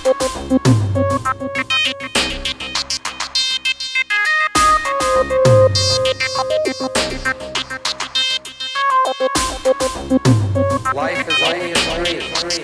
Life is only a dream.